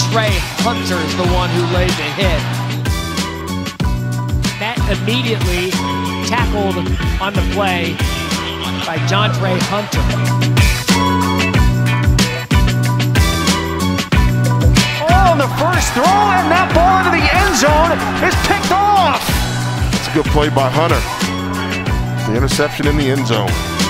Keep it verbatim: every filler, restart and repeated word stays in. Jontrey Hunter is the one who laid the hit. That immediately tackled on the play by Jontrey Hunter. Oh, the first throw, and that ball into the end zone is picked off. That's a good play by Hunter. The interception in the end zone.